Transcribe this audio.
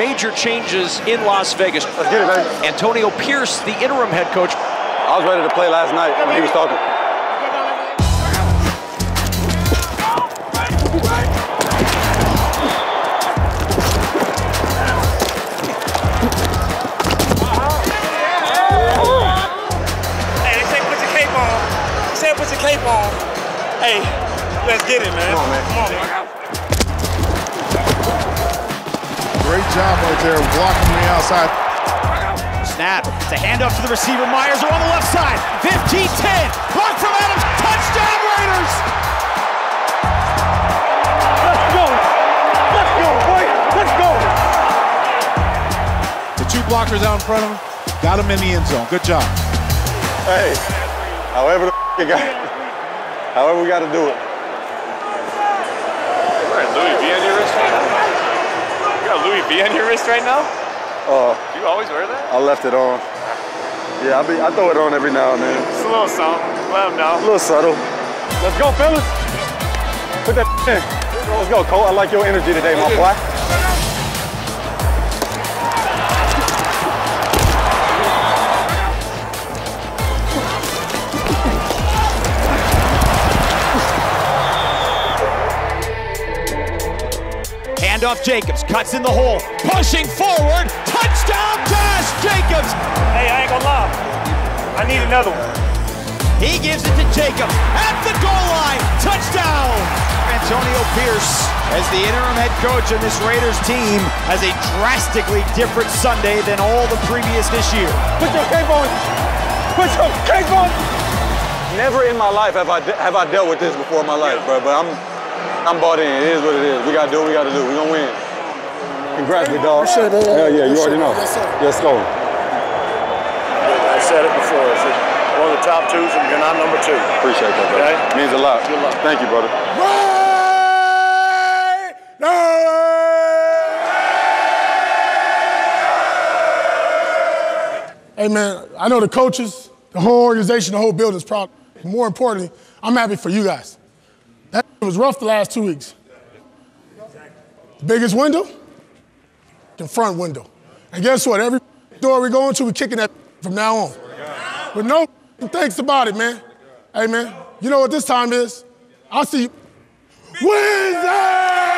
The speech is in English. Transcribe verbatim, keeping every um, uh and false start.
major changes in Las Vegas. Let's get it, baby. Antonio Pierce, the interim head coach. I was ready to play last night when he was talking. Hey, they say put your cape on. They say put your cape on. Hey, let's get it, man. Come on, man. Come on, man. Great job right there, blocking from the outside. Snap, it's a handoff to the receiver, Myers on the left side. fifteen ten, block from Adams, touchdown Raiders! Let's go, let's go, boy, let's go! The two blockers out in front of him, got him in the end zone, good job. Hey, however the f you got it, however we got to do it. All right, Louis, be on your wrist right now. Louis V on your wrist right now? Oh. Uh, do you always wear that? I left it on. Yeah, I, be, I throw it on every now and then. It's a little subtle. Let him know. A little subtle. Let's go, fellas. Put that in. Let's go, Cole. I like your energy today, my boy. Off Jacobs, cuts in the hole, pushing forward, touchdown Josh Jacobs! Hey, I ain't gonna lie, I need another one. He gives it to Jacobs, at the goal line, touchdown! Antonio Pierce, as the interim head coach of this Raiders team, has a drastically different Sunday than all the previous this year. Put your cape on! Put your cape on! Never in my life have I, have I dealt with this before in my life, bro, but I'm I'm bought in. It is what it is. We got to do what we got to do. We're going to win. Congrats, big dog. Hell yeah, yeah, you already know. Let's go. I said it before. I said one of the top twos, and you're not number two. Appreciate that, brother. Okay? It means a lot. Good luck. Thank you, brother. Hey, man, I know the coaches, the whole organization, the whole building's proud. More importantly, I'm happy for you guys. That was rough the last two weeks. The biggest window, the front window. And guess what? Every door we go into, we're kicking that from now on. But no thanks about it, man. Hey, man, you know what this time is? I'll see you Wednesday!